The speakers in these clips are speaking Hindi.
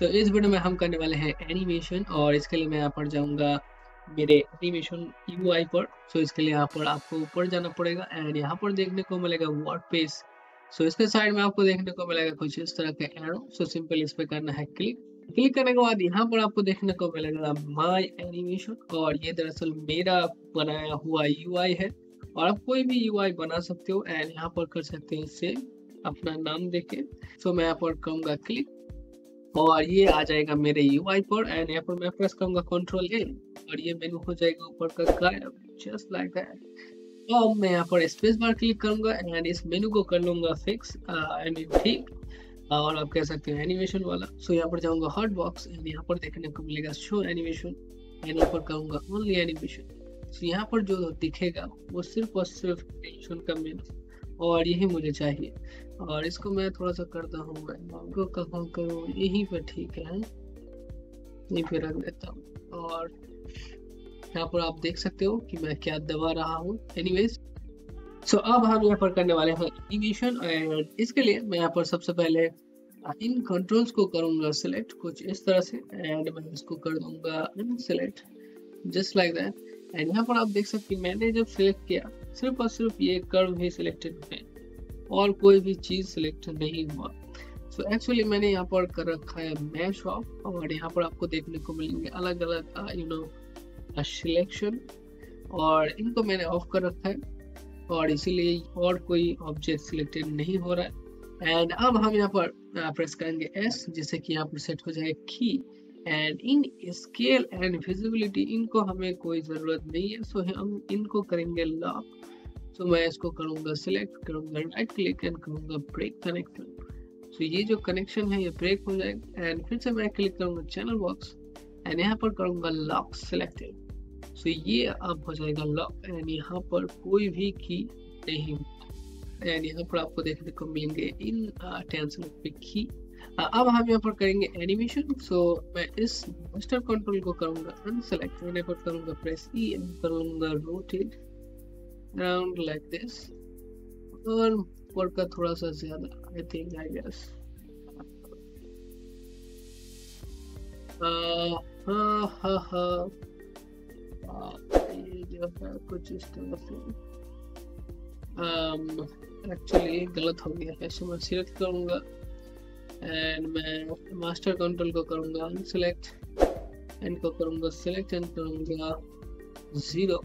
सो इस वीडियो में हम करने वाले हैं एनिमेशन, और इसके लिए मैं यहाँ पर जाऊँगा मेरे एनिमेशन UI पर। सो इसके लिए यहाँ पर आपको ऊपर जाना पड़ेगा एंड यहाँ पर देखने को मिलेगा वर्डप्रेस। सो इसके साइड में आपको देखने को मिलेगा कुछ इस तरह का एरो। सो सिंपल इस पर करना है क्लिक करने के बाद यहाँ पर आपको देखने को मिलेगा माय एनिमेशन, और ये दरअसल मेरा बनाया हुआ UI है। और आप कोई भी UI बना सकते हो एंड यहाँ पर कर सकते हैं इससे अपना नाम देके। सो मैं यहाँ पर करूँगा क्लिक और ये आ जाएगा मेरे UI पर एंड यहाँ पर मैं प्रेस करूंगा Ctrl A और ये मेनू हो जाएगा ऊपर का गायब, जस्ट लाइक दैट। अब मैं यहाँ पर स्पेस बार क्लिक करूंगा एंड इस मेनू को कर लूंगा फिक्स आई मीन ठीक, और आप कह सकते हैं एनिमेशन वाला। सो यहाँ पर जाऊंगा हॉट बॉक्स एंड यहाँ पर देखने को मिलेगा शो एनिमेशन एंड यहाँ पर करूंगा ओनली एनिमेशन। सो यहाँ पर जो दिखेगा वो सिर्फ और सिर्फ एनिमेशन का मेनू, और यही मुझे चाहिए। और इसको मैं थोड़ा सा करता हूँ यहीं पर, ठीक है, यहीं पर रख देता हूँ। और यहाँ पर आप देख सकते हो कि मैं क्या दबा रहा हूँ। एनीवेज सो अब हम यहाँ पर करने वाले हैं एनिमेशन, और इसके लिए मैं यहाँ पर सबसे पहले इन कंट्रोल्स को करूँगा सिलेक्ट कुछ इस तरह से एंड मैं इसको कर दूंगा unselect, just like that. And यहाँ पर आप देख सकते हैं मैंने जब सिलेक्ट किया सिर्फ और सिर्फ ये कर्व ही सिलेक्टेड है और कोई भी चीज़ सिलेक्ट नहीं हुआ। सो एक्चुअली मैंने यहाँ पर कर रखा है मैश ऑफ, और यहाँ पर आपको देखने को मिलेंगे अलग अलग यू नो सिलेक्शन, और इनको मैंने ऑफ कर रखा है और इसीलिए और कोई ऑब्जेक्ट सिलेक्टेड नहीं हो रहा है। एंड अब हम यहाँ पर प्रेस करेंगे S, जिससे कि यहाँ पर सेट हो जाएगा की। And in scale and visibility इनको हमें कोई ज़रूरत नहीं है, सो हम इनको करेंगे लॉक। तो मैं इसको करूंगा सिलेक्ट, करूंगा राइट क्लिक एंड करूंगा ब्रेक कनेक्शन। सो ये जो कनेक्शन है ये ब्रेक हो जाएगा एंड फिर से मैं क्लिक करूंगा चैनल बॉक्स एंड यहाँ पर करूंगा लॉक सिलेक्टेड। सो ये अब हो जाएगा लॉक एंड यहाँ पर कोई भी की नहीं एंड यहाँ पर आपको देखने को मिलेंगे इन टेंशन पे की। अब हम यहाँ पर करेंगे एनिमेशन। सो मैं इस मास्टर कंट्रोल को करूँगा अनसेलेक्ट, यहाँ पर करूँगा प्रेस ई एंड करूँगा रोटेट राउंड लाइक दिस, और ऊपर का थोड़ा सा ज्यादा आई थिंक आई गेस ये जो है कुछ इस तरह से एक्चुअली गलत हो गया है। सो मैं सिलेक्ट करूँगा एंड मैं मास्टर कंट्रोल को करूँगा अनसेलेक्ट, इनको करूँगा सिलेक्ट एंड करूँगा 0।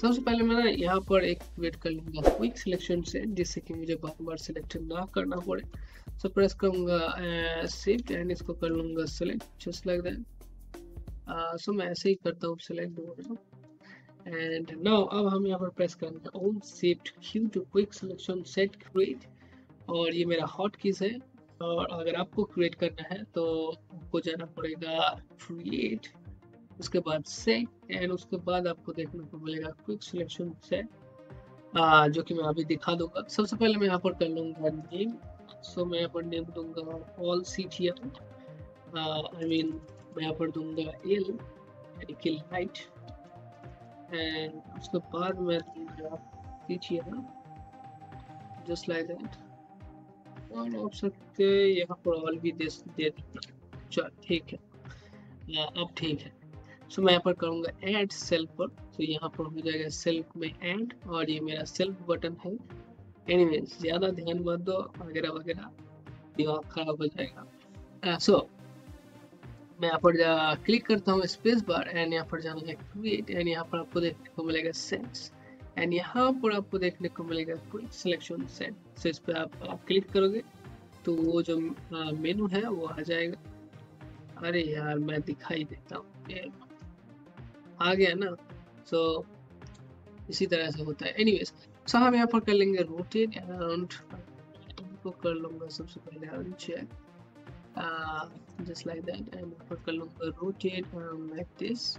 सबसे पहले मैं यहाँ पर एक वेट कर लूँगा क्विक सिलेक्शन से, जिससे कि मुझे बार बार सिलेक्ट ना करना पड़े। सो प्रेस करूँगा शिफ्ट एंड इसको कर लूँगा select, just like that. So मैं ऐसे ही करता हूँ सिलेक्ट एंड नाउ अब हम यहाँ पर प्रेस करेंगे ओम shift Q to quick selection set create, और ये मेरा हॉट कीज है। और अगर आपको क्रिएट करना है तो आपको जाना पड़ेगा क्रिएट, उसके बाद सेट एंड उसके बाद आपको देखने को मिलेगा क्विक सिलेक्शन सेट, जो कि मैं अभी दिखा दूंगा। सबसे पहले मैं यहाँ पर कर लूँगा नेम। सो मैं यहाँ पर नेम दूंगा ऑल CGI, आई मीन मैं यहाँ पर दूंगा L यानी कि लाइट, एंड उसके बाद मैं दूंगा CGI, जस्ट लाइक दैट। और आप सकते यहाँ पर ऑल भी दे चल, ठीक है, अब ठीक है। सो मैं यहाँ पर करूँगा ऐड सेल्फ पर, तो यहाँ पर हो जाएगा सेल्फ में ऐड, और ये मेरा सेल्फ बटन है। एनीवेज ज़्यादा ध्यान मत दो, वगैरह वगैरह दिमाग खराब हो जाएगा। सो मैं यहाँ पर क्लिक करता हूँ स्पेस बार एंड यहाँ पर जाना है क्रिएट एंड यहाँ पर आपको देखने को मिलेगा सेट्स एंड यहाँ पर आपको देखने को मिलेगा क्विक सिलेक्शन सेट। सो इस पर आप क्लिक करोगे तो वो जो मेनू है वो आ जाएगा। अरे यार मैं दिखाई देता हूँ, आ गया ना। सो इसी तरह से होता है। एनीवेज सो हम यहाँ पर कर लेंगे रोटेट अराउंड, इनको कर लूँगा सबसे पहले uncheck, just like that. And यहाँ पर कर लूँगा रोटेट अराउंड लाइक दिस,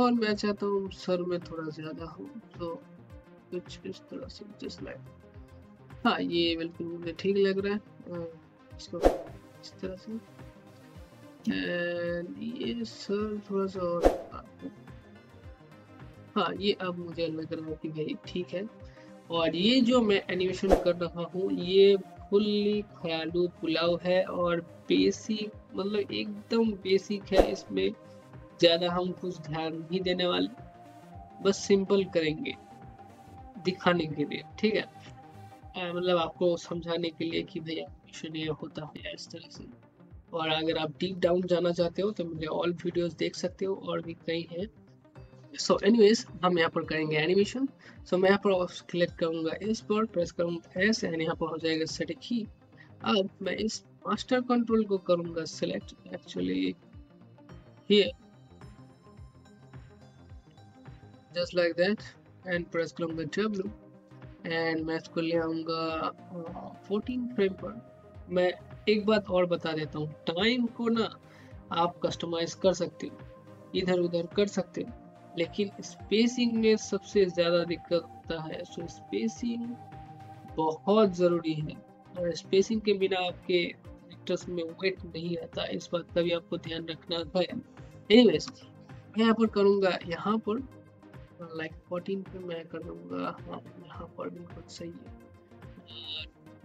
और मैं चाहता हूँ सर में थोड़ा ज़्यादा हो तो कुछ इस तरह से, जस्ट लाइक, हाँ ये बिल्कुल मुझे ठीक लग रहा है। इसको इस तरह से एंड ये सर थोड़ा सा और, हाँ ये अब मुझे लग रहा है कि भाई ठीक है। और ये जो मैं एनिमेशन कर रहा हूँ ये फुल्ली ख्यालू पुलाव है और बेसिक, मतलब एकदम बेसिक है। इसमें ज़्यादा हम कुछ ध्यान नहीं देने वाले, बस सिंपल करेंगे दिखाने के लिए, ठीक है। मतलब आपको समझाने के लिए कि भैया क्वेश्चन ये होता है इस तरह से। और अगर आप डीप डाउन जाना चाहते हो तो मेरे ऑल वीडियोस देख सकते हो, और भी कई हैं। सो एनीवेज हम यहाँ पर करेंगे एनिमेशन। सो मैं यहाँ पर क्लिक करूँगा इस पर, प्रेस करूँगा एस एंड यहाँ पर हो जाएगा सेट की। अब मैं इस मास्टर कंट्रोल को करूँगा select, actually here just like that and press करूँगा W एंड मैं इसको ले आऊँगा 14 फ्रेम पर। मैं एक बात और बता देता हूँ, टाइम को ना आप कस्टमाइज कर सकते हो, इधर उधर कर सकते हो, लेकिन स्पेसिंग में सबसे ज़्यादा दिक्कत होता है। सो स्पेसिंग बहुत ज़रूरी है, और स्पेसिंग के बिना आपके कैरेक्टर्स में वेट नहीं आता, इस बात का भी आपको ध्यान रखना है। एनीवेज मैं यहाँ पर करूँगा, यहाँ पर लाइक 14 पे मैं कर दूँगा, हाँ यहाँ पर भी कुछ सही है,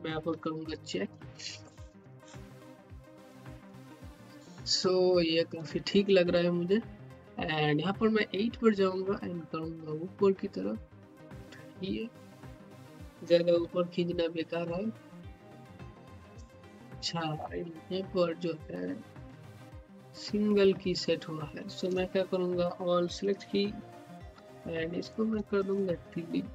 मैं यहाँ पर करूँगा चेक। सो ये काफ़ी ठीक लग रहा है मुझे। एंड यहाँ पर मैं 8 पर जाऊँगा एंड करूँगा ऊपर की तरफ, ये ज़्यादा ऊपर खींचना बेकार है। अच्छा यहाँ पर जो है सिंगल की सेट हुआ है, सो मैं क्या करूँगा ऑल सिलेक्ट की एंड इसको मैं कर दूँगा डिलीट,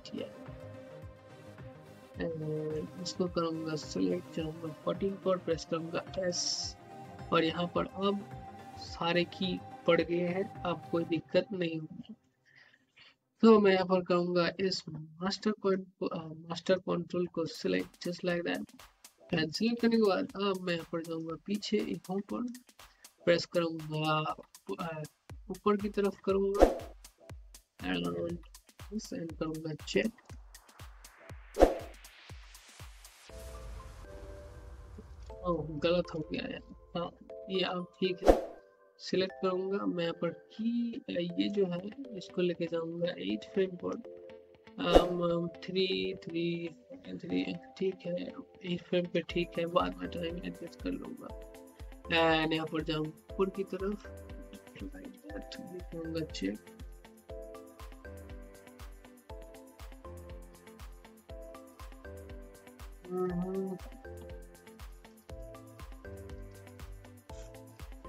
एंड इसको करूँगा सिलेक्ट, जाऊँगा 14 पर, प्रेस करूँगा एस और यहाँ पर अब सारे की पड़ गए हैं, अब कोई दिक्कत नहीं होगी। तो मैं यहाँ पर कहूँगा इस मास्टर कंट्रोल को select just like that and select करने के बाद अब मैं यहाँ पर जाऊँगा पीछे, यहाँ पर प्रेस करूँगा ऊपर की तरफ करूँगा एंड करूँगा चेक। ओह गलत हो गया यार, हाँ ये अब ठीक है। सिलेक्ट करूँगा मैं यहाँ पर की, ये जो है इसको लेके जाऊँगा 8 फ्रेम पर, 3 ठीक है, 8 फ्रेम पे ठीक है, बाद में टाइम एडजस्ट कर लूँगा। एंड यहाँ पर जाऊँगा ऊपर की तरफ करूँगा चेक,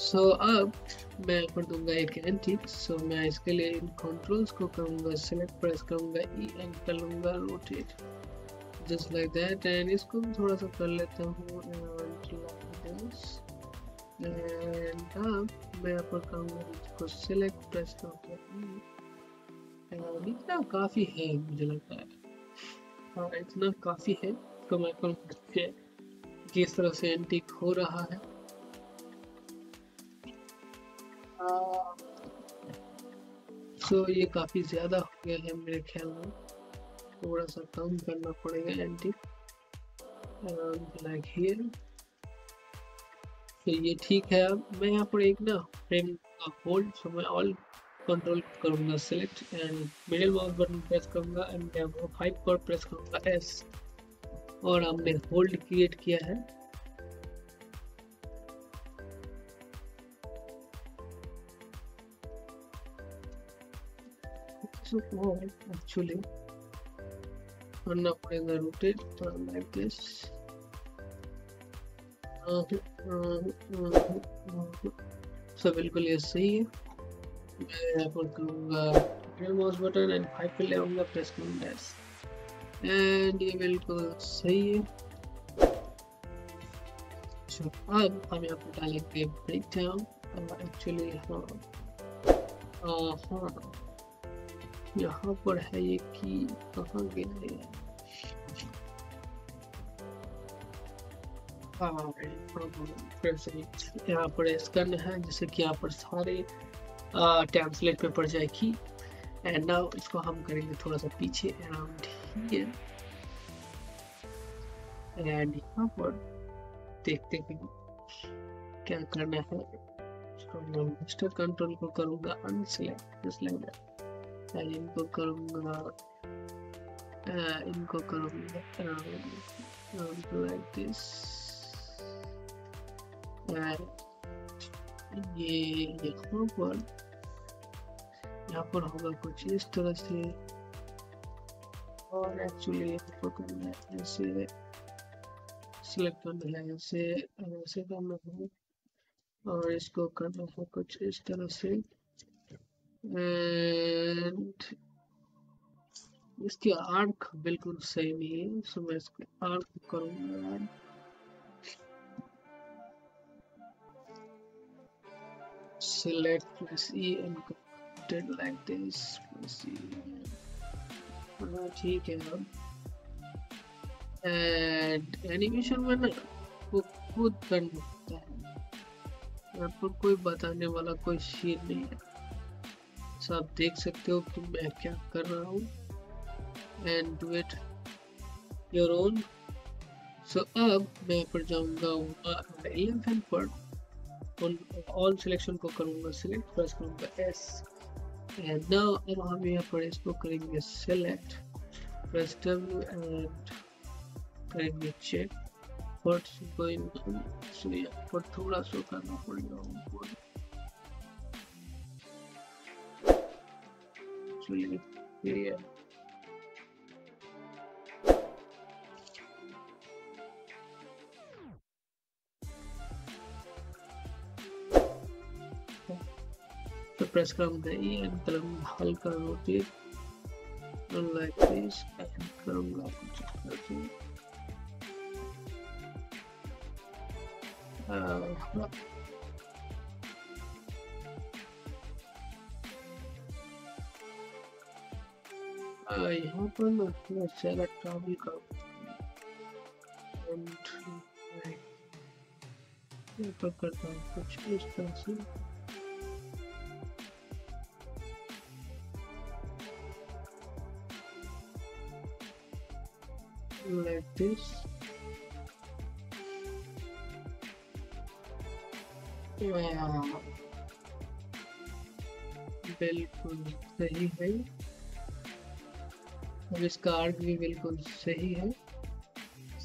सो अब मैं यहाँ पर दूंगा एक एंटीक। सो मैं इसके लिए इन कंट्रोल्स को करूँगा सिलेक्ट, प्रेस करूँगा ई एंड कर लूँगा rotate just like that and इसको भी थोड़ा सा कर लेता हूँ। एंड अब मैं यहाँ पर करूँगा इसको सिलेक्ट, प्रेस करूँगा ई, इतना काफ़ी है मुझे लगता है, हाँ इतना काफ़ी है। तो मैं करूँगा किस तरह से एंटीक हो रहा है। सो ये काफ़ी ज़्यादा हो गया है मेरे ख्याल में, थोड़ा सा कम करना पड़ेगा एंटीक लाइक हियर। तो ये ठीक है। अब मैं यहाँ पर एक ना फ्रेम का होल्ड, सो मैं ऑल कंट्रोल करूँगा select and middle mouse button press करूँगा एंड डेमो 5 पर प्रेस करूँगा एस और हमने होल्ड क्रिएट किया है। एक्चुअली करना पड़ेगा रोटेट लाइक दिस, सब बिल्कुल ये सही है। मैं यहाँ पर करूँगा माउस बटन एंड 5 पे ले आऊँगा, प्रेस करूँगा डैश एंड ये बिल्कुल सही है। अब हम यहाँ पर डालेंगे ब्रेक डाउन, एक्चुअली हाँ यहाँ पर है ये की कहाँ गया है। फिर से यहाँ पर इसकरने हैं, जैसे कि यहाँ पर सारे टेम्पलेट पे पड़ जाएगी। एंड नाउ इसको हम करेंगे थोड़ा सा पीछे अराउंड हियर, एंड यहाँ पर देखते हैं क्या करना है। इसको मैं मास्टर कंट्रोल को करूँगा अनसेलेक्ट, इसलिए इनको करूँगा लाइक दिस। ये यहाँ पर होगा कुछ इस तरह से, और एक्चुअली यहाँ पर करना है ऐसे, सिलेक्ट करना है ऐसे, ऐसे करना है, और इसको करना है कुछ इस तरह से। एंड इसकी आर्क बिल्कुल सही नहीं है, सो मैं इसकी आर्क करूँगा। Select plus E and cut it like this plus E. ठीक है। And animation में ना वो खुद करना होता है, यहाँ पर कोई बताने वाला कोई शेयर नहीं है। सो आप देख सकते हो कि मैं क्या कर रहा हूँ। And do it your own। So अब मैं यहाँ पर जाऊँगा एलिफेंट पर, ऑल सिलेक्शन को करूंगा सिलेक्ट, प्लस करूंगा एस। एंड नाउ अब हम यहाँ पर इसको करेंगे सिलेक्ट, प्लस डब्ल्यू, एंड करेंगे check for going on. So यहाँ पर थोड़ा सा करना पड़ेगा हमको, चलिए प्रेस करूंगा ई एंड करूंगा हल्का रोटेट लाइक दिस, एंड करूंगा कुछ करके यहाँ पर मैं अपना चेहरा ट्रैवल करूंगा। एंड यहाँ पर करता हूँ कुछ इस तरह से, like this, बिल्कुल सही है। अब इसका आर्क भी बिल्कुल सही है।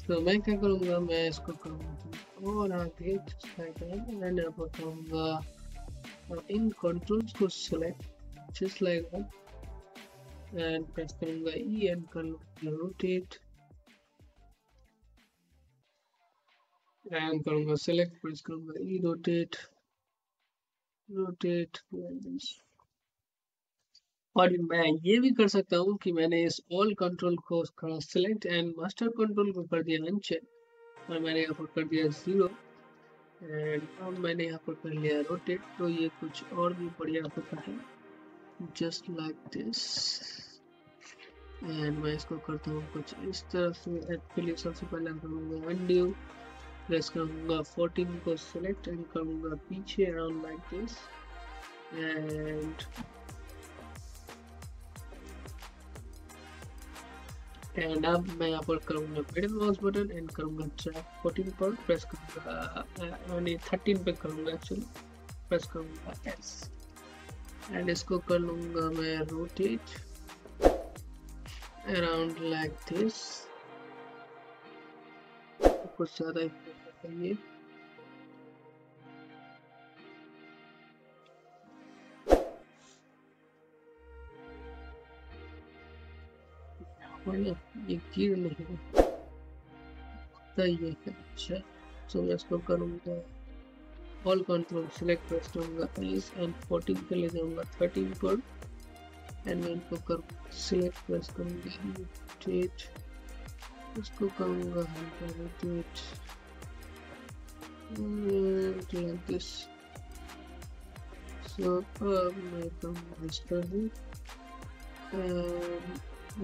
तो मैं क्या करूँगा, मैं इसको करूँगा और आगे मैंने आपको कहूँगा इन कंट्रोल्स को select just like that, and press करूँगा ई एंड करूँगा रोटेट, एंड करूंगा सिलेक्ट, प्रेस करूंगा ई, रोटेट रोटेट। और मैं ये भी कर सकता हूँ कि मैंने इस ऑल कंट्रोल को सिलेक्ट एंड मास्टर कंट्रोल को कर दिया अनचेक, और मैंने यहाँ पर कर दिया जीरो, एंड अब मैंने यहाँ पर कर लिया रोटेट। तो ये कुछ और भी बढ़िया होता है जस्ट लाइक दिस। एंड मैं इसको करता हूँ कुछ इस तरह से। एक्चुअली सबसे पहले करूँगा अनड्यू, प्रेस करूंगा 14 को सिलेक्ट एंड करूंगा पीछे अराउंड लाइक दिस, एंड अब मैं यहाँ पर करूंगा मिडिल माउस बटन एंड करूंगा ट्रैक 14 पर, प्रेस करूंगा यानी 13 पे करूंगा एक्चुअली, प्रेस करूंगा एस, एंड इसको कर लूंगा मैं रोटेट अराउंड लाइक दिस। कुछ ज्यादा ये गिर नहीं तो ये अच्छा। सो मैं इसको करूंगा ऑल कंट्रोल सिलेक्ट, प्रेस करूंगा प्लीज एंड 14 पे ले जाऊंगा 13 पर, एंड मैं इनको करूंगा सिलेक्ट, प्रेस करूंगा इसको करूंगा like this। So अब मैं करूंगा इस तरह से,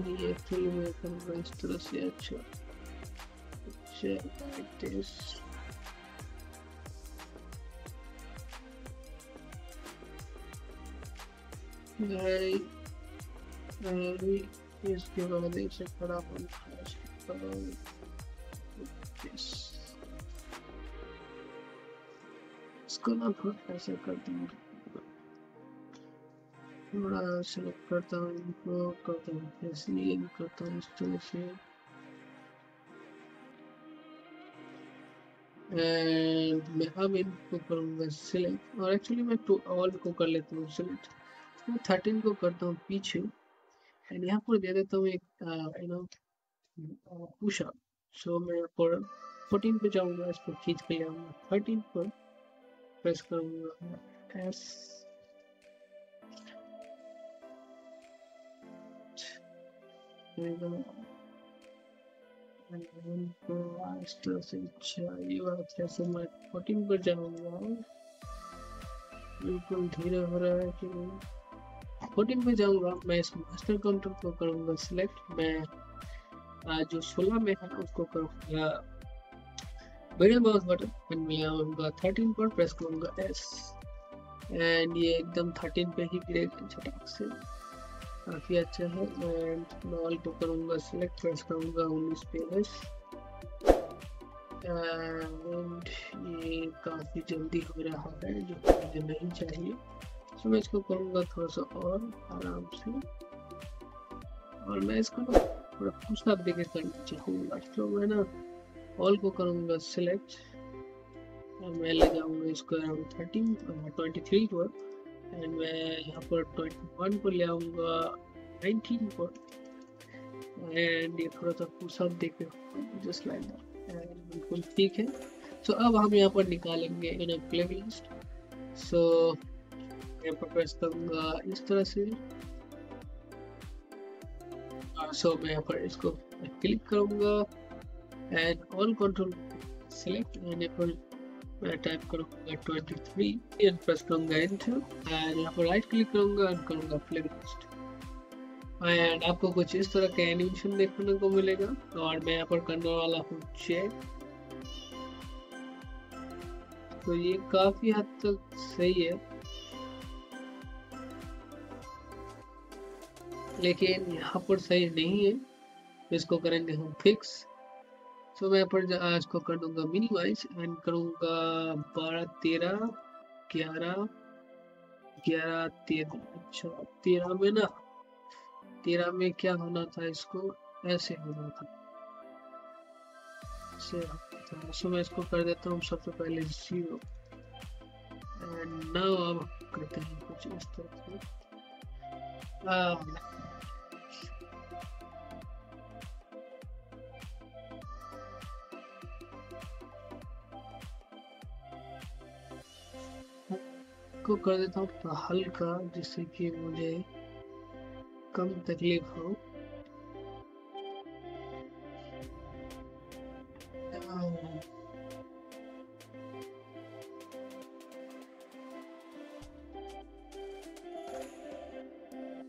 ये एक्चुअली मैं करूंगा इस तरह से, अच्छा like this। very is visualization for our this. It's gonna put a second. Select curtain, go curtain, SE, curtain installation, and I have in select or actually मैं to all को कर लेता हूँ select. मैं 13 को करता हूँ पीछे and यहाँ पर दे देता हूँ एक you know push up. So मैं पर 14 पे जाऊँगा, इसको खींच के लाऊँगा 13 पर press करूँगा S and you are facing my 14 per jungle. You could hear her 14 per jungle. My master control program select my Josula may have cocoa very much button when we have 13 per press conga S and ye them 13 per he played and shut up. काफी अच्छा है and मैं ऑल को करूंगा select press करूंगा 19 पेज and ये काफी जल्दी हो रहा है जो मुझे नहीं चाहिए, तो मैं इसको करूंगा थोड़ा सा और आराम से और मैं इसको थोड़ा पुश अप देके करना चाहूंगा, तो मैं ना ऑल को करूंगा select और मैं ले जाऊंगा इसको around 23 पर and मैं यहाँ पर 21 पर ले आऊँगा 19 पर and ये थोड़ा सा पुश अप देखे just like that and बिल्कुल ठीक है. तो अब हम यहाँ पर निकालेंगे इन अ प्लेलिस्ट. सो यहाँ पर प्रेस करूँगा इस तरह से और सो मैं यहाँ पर इसको क्लिक करूँगा and all control select and यहाँ पर मैं टाइप करूंगा 23 एंड प्रेस करूंगा एंटर और यहाँ पर राइट क्लिक करूंगा एंड करूंगा प्लेलिस्ट एंड आपको कुछ इस तरह का एनिमेशन देखने को मिलेगा और मैं यहाँ पर करने वाला हूँ चेक. तो ये काफी हद तक सही है लेकिन यहाँ पर सही नहीं है, इसको करेंगे हम फिक्स. तो मैं यहाँ पर आज को कर दूंगा मिनिमाइज एंड करूंगा 12 13 11 11 13. अच्छा 13 में ना 13 में क्या होना था, इसको ऐसे होना था ऐसे. सो मैं इसको कर देता हूँ सबसे पहले 0 एंड नाउ अब करते हैं कुछ इस तरह से को कर देता हूँ हल्का जिससे कि मुझे कम तकलीफ हो.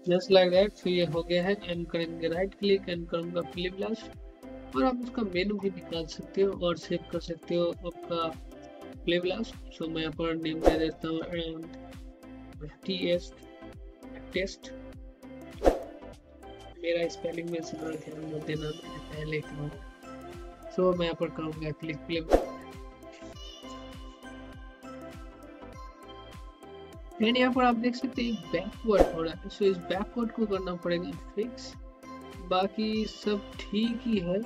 Just like that. तो ये हो गया है एंड करेंगे राइट क्लिक एंड करूंगा फिलिप ब्लास्ट और आप उसका मेनू भी निकाल सकते हो और सेव कर सकते हो आपका प्ले ब्लास्ट. सो मैं यहाँ पर नेम दे देता हूँ टेस्ट. मेरा स्पेलिंग में सुधार ध्यान मत देना, मैंने पहले कहा. सो मैं यहाँ पर करूँगा क्लिक प्ले एंड यहाँ पर आप देख सकते हैं बैकवर्ड हो रहा है. सो इस बैकवर्ड को करना पड़ेगा फिक्स, बाकी सब ठीक ही है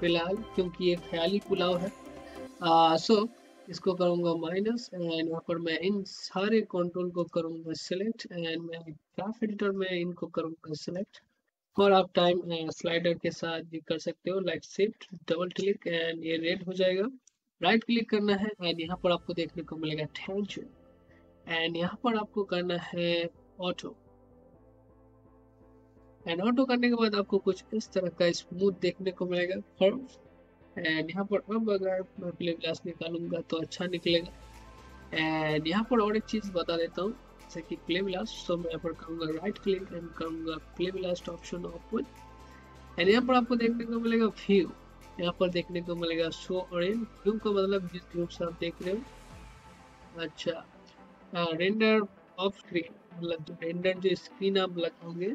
फिलहाल क्योंकि ये ख्याली पुलाव है. सो इसको करूंगा माइनस एंड यहाँ पर मैं इन सारे कंट्रोल को करूंगा सिलेक्ट एंड मैं ग्राफ एडिटर में इनको करूंगा सिलेक्ट और आप टाइम स्लाइडर के साथ भी कर सकते हो like shift double click and ये रेड हो जाएगा. राइट क्लिक करना है एंड यहाँ पर आपको देखने को मिलेगा टेंशन एंड यहाँ पर आपको करना है ऑटो एंड ऑटो करने के बाद आपको कुछ इस तरह का स्मूथ देखने को मिलेगा कर्व एंड यहाँ पर अब अगर मैं प्ले ब्लास्ट निकालूंगा तो अच्छा निकलेगा. एंड यहाँ पर और एक चीज़ बता देता हूँ जैसे कि प्ले ब्लास्ट. तो मैं यहाँ पर करूँगा राइट क्लिक एंड करूँगा play blast option open and यहाँ पर आपको देखने को मिलेगा व्यू. यहाँ पर देखने को मिलेगा शो ऑरेंज व्यू का मतलब जिस व्यू से आप देख रहे हो. अच्छा रेंडर ऑफ स्क्रीन रेंडर जो स्क्रीन आप लगाओगे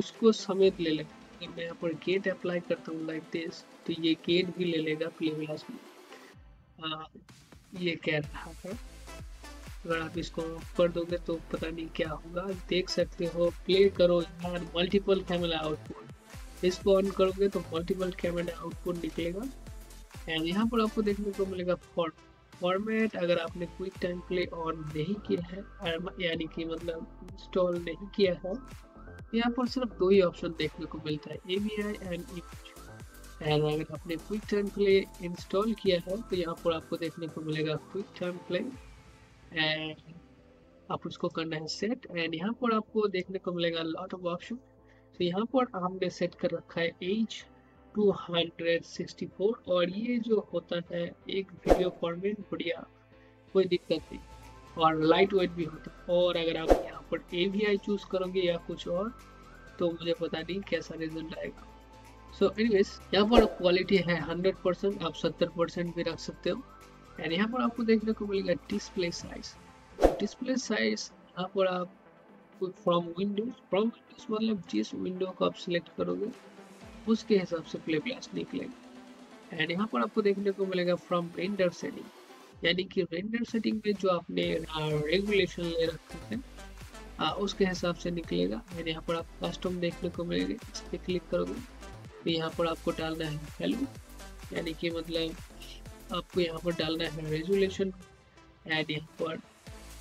उसको समेत ले लेगा। मैं यहाँ पर गेट अप्लाई करता हूँ लाइक दिस, तो ये गेट भी ले लेगा प्ले क्लास में। ये कह रहा है अगर आप इसको ऊपर दोगे तो पता नहीं क्या होगा, देख सकते हो। प्ले करो यार, मल्टीपल कैमरा आउटपुट, इसको ऑन करोगे तो मल्टीपल कैमरा आउटपुट निकलेगा। एंड यहाँ पर आपको देखने को मिलेगा फॉर्मेट। अगर आपने क्विक टाइम प्ले ऑन नहीं किया है, यानी कि मतलब इंस्टॉल नहीं किया है, यहाँ पर सिर्फ दो ही ऑप्शन देखने को मिलता है, AVI एंड इमेज। एंड अगर आपने क्विक टाइम प्ले इंस्टॉल किया है तो यहाँ पर आपको देखने को मिलेगा क्विक टाइम प्ले, एंड आप उसको करना है सेट। एंड यहाँ पर आपको देखने को मिलेगा लॉट ऑफ ऑप्शन। तो यहाँ पर हमने सेट कर रखा है एज 264, और ये जो होता है एक वीडियो फॉर्मेट, बढ़िया, कोई दिक्कत नहीं, और लाइट वेट भी होता है। और अगर आप यहाँ पर AVI चूज करोगे या कुछ और, तो मुझे पता नहीं कैसा रिजल्ट आएगा। सो एनीवेज यहाँ पर क्वालिटी है 100%, आप 70% भी रख सकते हो। एंड यहाँ पर आपको देखने को मिलेगा डिस्प्ले साइज। डिस्प्ले साइज यहाँ पर आप फ्रॉम विंडोज मतलब जिस विंडो को आप सिलेक्ट करोगे उसके हिसाब से प्ले ब्लास्ट निकलेगा। एंड यहाँ पर आपको देखने को मिलेगा फ्रॉम रेंडर सेटिंग, यानी कि रेंडर सेटिंग में जो आपने रेगुलेशन ले रखा है उसके हिसाब से निकलेगा। एंड यहाँ पर आपको कस्टम देखने को मिलेगा, इस पर क्लिक करोगे तो यहाँ पर आपको डालना है वैल्यू, यानी कि मतलब आपको यहाँ पर डालना है रेगुलेशन। एंड यहाँ पर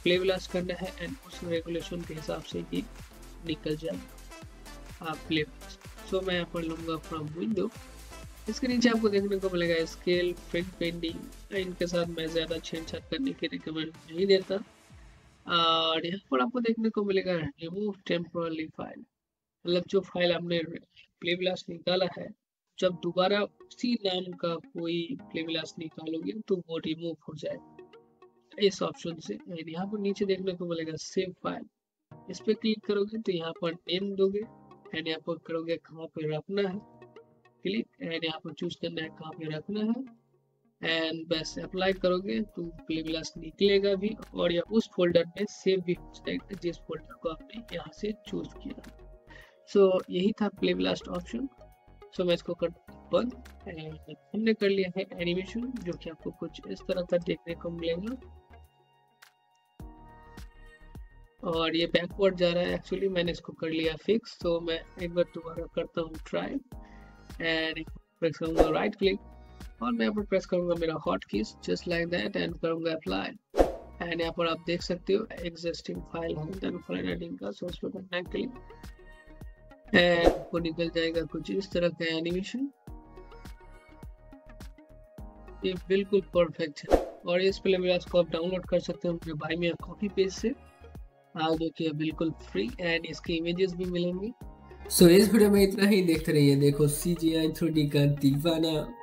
प्ले ब्लास्ट करना है, एंड उस रेगुलेशन के हिसाब से ही निकल जाएगा आप प्ले ब्लास्ट। तो मैं यहाँ पर लूँगा फ्रॉम विंडो। इसके नीचे आपको देखने को मिलेगा स्केल, प्रिंट पेंडिंग, इनके साथ मैं ज़्यादा छेड़छाड़ करने की रिकमेंड नहीं देता। और यहाँ पर आपको देखने को मिलेगा रिमूव टेम्पोरली फाइल, मतलब जो फाइल आपने प्ले ब्लास्ट निकाला है, जब दोबारा उसी नाम का कोई प्ले ब्लास्ट निकालोगे तो वो रिमूव हो जाएगा इस ऑप्शन से। एंड यहाँ पर नीचे देखने को मिलेगा सेव फाइल, इस पर क्लिक करोगे तो यहाँ पर नेम दोगे। एंड यहाँ पर करोगे कहाँ पे रखना है क्लिक, एंड यहाँ पर चूज करना है कहाँ पे रखना है, एंड बस अप्लाई करोगे तो प्ले ब्लास्ट निकलेगा भी, और या उस फोल्डर में सेव भी हो जाएगा जिस फोल्डर को आपने यहाँ से चूज किया। सो यही था प्ले ब्लास्ट ऑप्शन। सो मैं इसको करता हूँ बंद। एंड हमने कर लिया है एनिमेशन, जो कि आपको कुछ इस तरह का देखने को मिलेगा, और ये बैकवर्ड जा रहा है। एक्चुअली मैंने इसको कर लिया फिक्स, तो मैं एक बार दोबारा करता हूँ ट्राई। एंड प्रेस करूँगा राइट क्लिक, और मैं यहाँ पर प्रेस करूँगा मेरा hot keys just like that, and करूँगा अप्लाई। एंड यहाँ पर आप देख सकते हो एग्जिस्टिंग फाइल है एडिटिंग का, सो उस पर करना है क्लिक, एंड वो निकल जाएगा कुछ इस तरह का एनिमेशन। ये बिल्कुल परफेक्ट है, और इस प्ले ब्लास्ट को आप डाउनलोड कर सकते हो मेरे भाई में कॉपी पेज से, जो कि बिल्कुल फ्री, एंड इसके इमेजेस भी मिलेंगे। सो इस वीडियो में इतना ही, देखते रहिए देखो CGI 3D का दीवाना।